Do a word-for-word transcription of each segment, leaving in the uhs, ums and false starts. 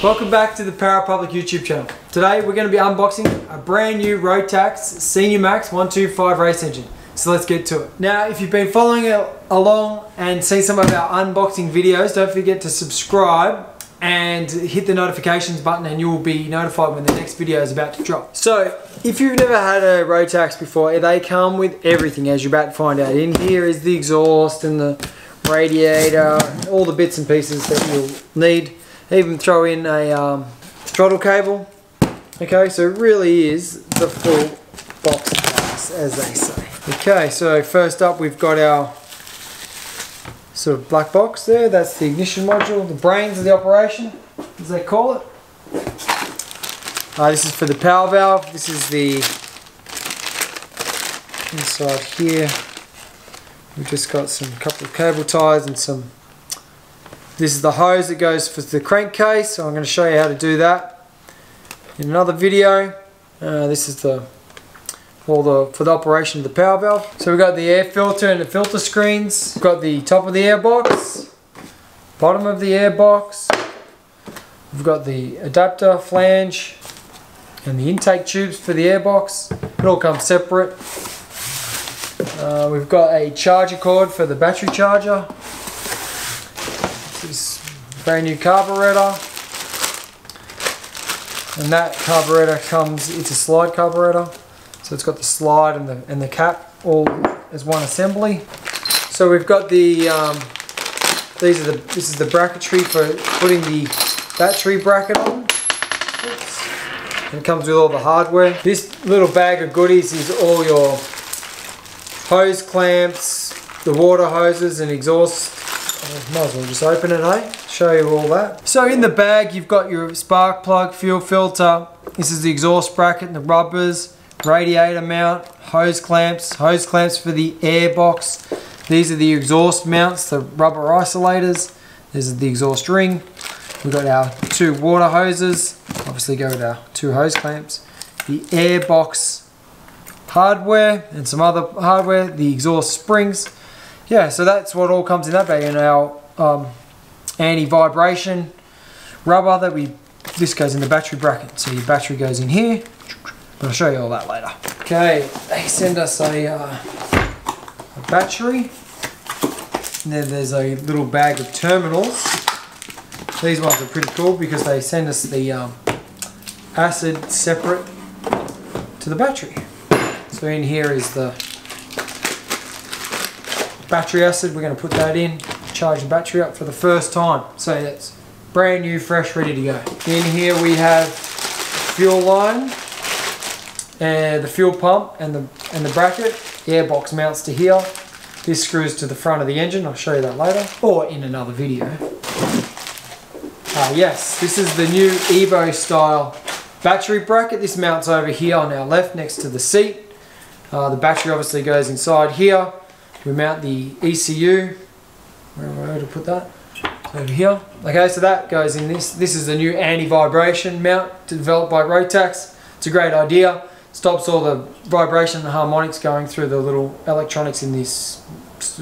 Welcome back to the Power Republic YouTube channel. Today we're going to be unboxing a brand new Rotax Senior Max one twenty-five race engine. So let's get to it. Now if you've been following along and seen some of our unboxing videos, don't forget to subscribe and hit the notifications button and you will be notified when the next video is about to drop. So if you've never had a Rotax before, they come with everything, as you're about to find out. In here is the exhaust and the radiator, all the bits and pieces that you'll need. Even throw in a um, throttle cable. Okay, so it really is the full box class, as they say. Okay, so first up we've got our sort of black box there. That's the ignition module, the brains of the operation, as they call it. Uh, this is for the power valve. This is the inside here. We've just got some couple of cable ties and some. This is the hose that goes for the crankcase, so I'm going to show you how to do that in another video. Uh, this is the all the for the operation of the power valve. So we've got the air filter and the filter screens. We've got the top of the air box, bottom of the air box. We've got the adapter flange and the intake tubes for the air box. It all comes separate. Uh, we've got a charger cord for the battery charger. This brand new carburetor, and that carburetor comes, it's a slide carburetor, so it's got the slide and the, and the cap all as one assembly. So we've got the um, these are the this is the bracketry for putting the battery bracket on. Oops. And it comes with all the hardware. This little bag of goodies is all your hose clamps, the water hoses and exhaust. Might as well just open it, eh? Show you all that. So in the bag you've got your spark plug, fuel filter, this is the exhaust bracket and the rubbers, radiator mount, hose clamps, hose clamps for the air box. These are the exhaust mounts, the rubber isolators. This is the exhaust ring. We've got our two water hoses, obviously go with our two hose clamps. The air box hardware and some other hardware, the exhaust springs. Yeah, so that's what all comes in that bag, and our um, anti-vibration rubber that we, this goes in the battery bracket. So your battery goes in here, but I'll show you all that later. Okay, they send us a, uh, a battery, and then there's a little bag of terminals. These ones are pretty cool because they send us the um, acid separate to the battery. So in here is the battery acid. We're going to put that in, charge the battery up for the first time. So that's brand new, fresh, ready to go. In here we have fuel line, and the fuel pump, and the and the bracket. The air box mounts to here. This screws to the front of the engine. I'll show you that later, or in another video. Ah, yes, this is the new Evo style battery bracket. This mounts over here on our left, next to the seat. Uh, the battery obviously goes inside here. We mount the E C U, where am I going to put that? Over here. Okay, so that goes in this. This is the new anti-vibration mount developed by Rotax. It's a great idea. Stops all the vibration and harmonics going through the little electronics in this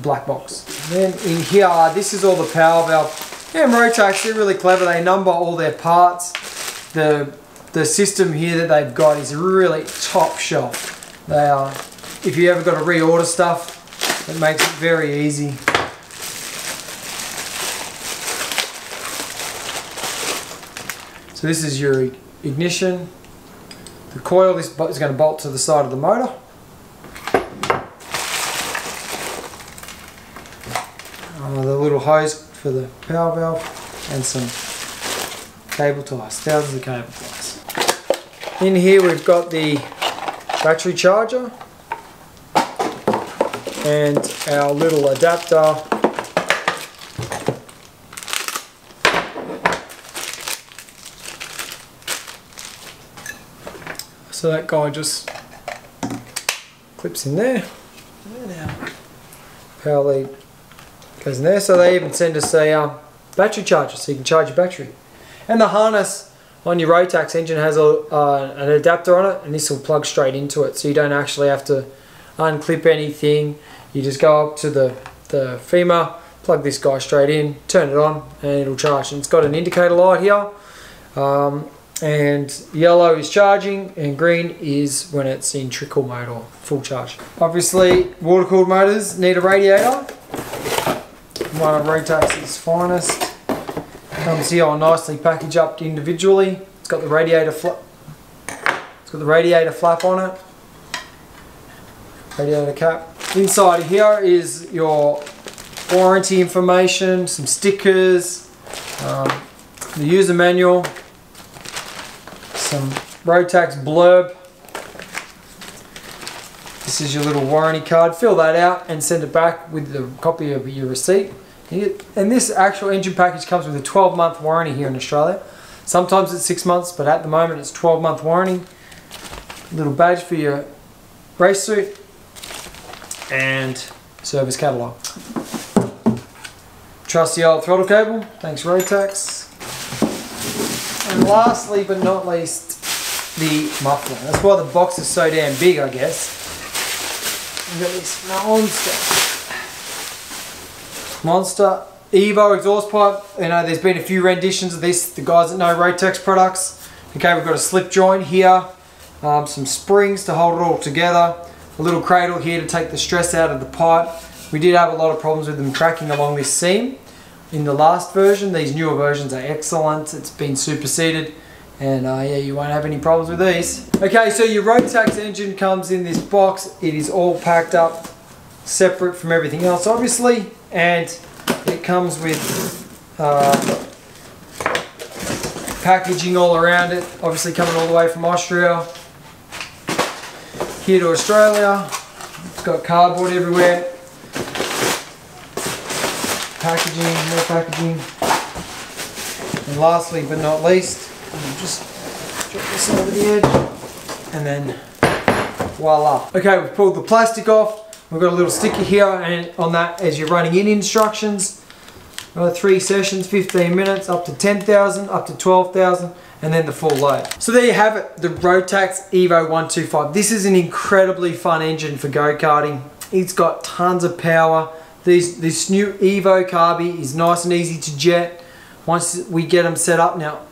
black box. And then in here, this is all the power valve. Yeah, Rotax, they're really clever. They number all their parts. The, the system here that they've got is really top shelf. They are, if you ever got to reorder stuff, it makes it very easy. So this is your ignition. The coil, this is going to bolt to the side of the motor. Uh, the little hose for the power valve and some cable ties, thousands of cable ties. In here we've got the battery charger and our little adapter so that guy just clips in there and our power lead goes in there. So they even send us a um, battery charger so you can charge your battery, and the harness on your Rotax engine has a, uh, an adapter on it, and this will plug straight into it so you don't actually have to unclip anything. You just go up to the, the FEMA, plug this guy straight in, turn it on, and it'll charge. And it's got an indicator light here, Um, and yellow is charging and green is when it's in trickle mode or full charge. Obviously water-cooled motors need a radiator. One of Rotax's finest. Comes here all nicely packaged up individually. It's got the radiator flap. It's got the radiator flap on it. Radiator cap. Inside here is your warranty information, some stickers, um, the user manual, some Rotax blurb. This is your little warranty card. Fill that out and send it back with the copy of your receipt. And this actual engine package comes with a twelve month warranty here in Australia. Sometimes it's six months, but at the moment it's twelve month warranty. Little badge for your race suit and service catalog. Trusty old throttle cable. Thanks, Rotax. And lastly but not least, the muffler. That's why the box is so damn big, I guess. We've got this monster. Monster Evo exhaust pipe. You know, there's been a few renditions of this. The guys that know Rotax products. Okay, we've got a slip joint here. Um, some springs to hold it all together. A little cradle here to take the stress out of the pipe. We did have a lot of problems with them cracking along this seam. In the last version, these newer versions are excellent. It's been superseded, and uh, yeah, you won't have any problems with these. Okay, so your Rotax engine comes in this box. It is all packed up, separate from everything else, obviously, and it comes with uh, packaging all around it. Obviously, coming all the way from Austria here to Australia. It's got cardboard everywhere. Packaging, more packaging, and lastly but not least, I'll just drop this over the edge, and then voila. Okay, we've pulled the plastic off, we've got a little sticker here, and on that is your running in instructions, uh, three sessions, fifteen minutes, up to ten thousand, up to twelve thousand, and then the full load. So there you have it, the Rotax Evo one twenty-five. This is an incredibly fun engine for go-karting. It's got tons of power. These, this new Evo carby is nice and easy to jet once we get them set up. Now,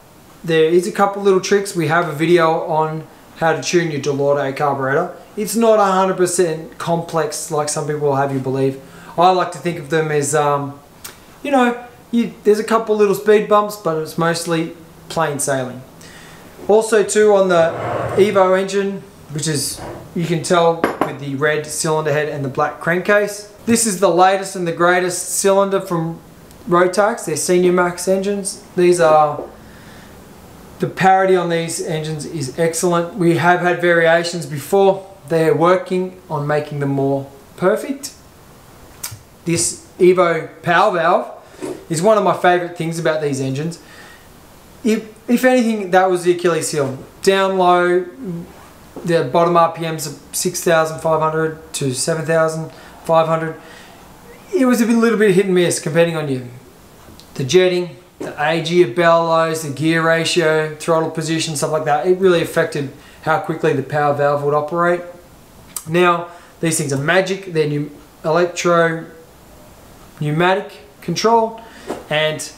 there is a couple little tricks. We have a video on how to tune your Dellorto carburetor. It's not one hundred percent complex like some people will have you believe. I like to think of them as, um, you know, you, there's a couple little speed bumps, but it's mostly plain sailing. Also too, on the Evo engine, which is, you can tell with the red cylinder head and the black crankcase. This is the latest and the greatest cylinder from Rotax, their Senior Max engines. These are, the parity on these engines is excellent. We have had variations before. They're working on making them more perfect. This Evo power valve is one of my favorite things about these engines. If, if anything, that was the Achilles heel. Down low, the bottom R P Ms are six thousand five hundred to seven thousand five hundred. It was a little bit hit and miss depending on you. The jetting, the age of bellows, the gear ratio, throttle position, stuff like that. It really affected how quickly the power valve would operate. Now, these things are magic. They're electro pneumatic controlled and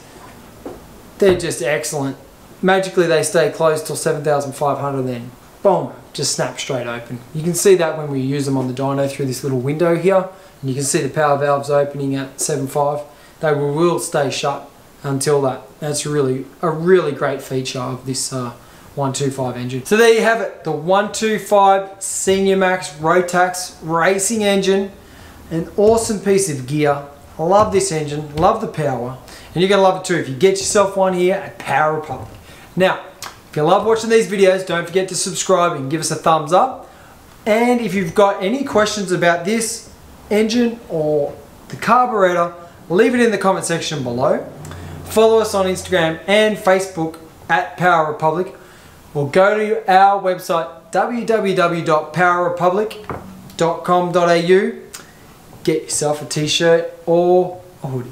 they're just excellent. Magically, they stay closed till seven thousand five hundred, then boom, just snap straight open. You can see that when we use them on the dyno through this little window here. And you can see the power valves opening at seven point five. They will, will stay shut until that. That's really a really great feature of this uh, one twenty-five engine. So there you have it, the one twenty-five Senior Max Rotax racing engine. An awesome piece of gear. I love this engine, love the power. And you're gonna love it too if you get yourself one here at Power Republic. Now, if you love watching these videos, don't forget to subscribe and give us a thumbs up. And if you've got any questions about this engine or the carburetor, leave it in the comment section below. Follow us on Instagram and Facebook at Power Republic, or go to our website w w w dot power republic dot com dot a u. Get yourself a t-shirt or a hoodie.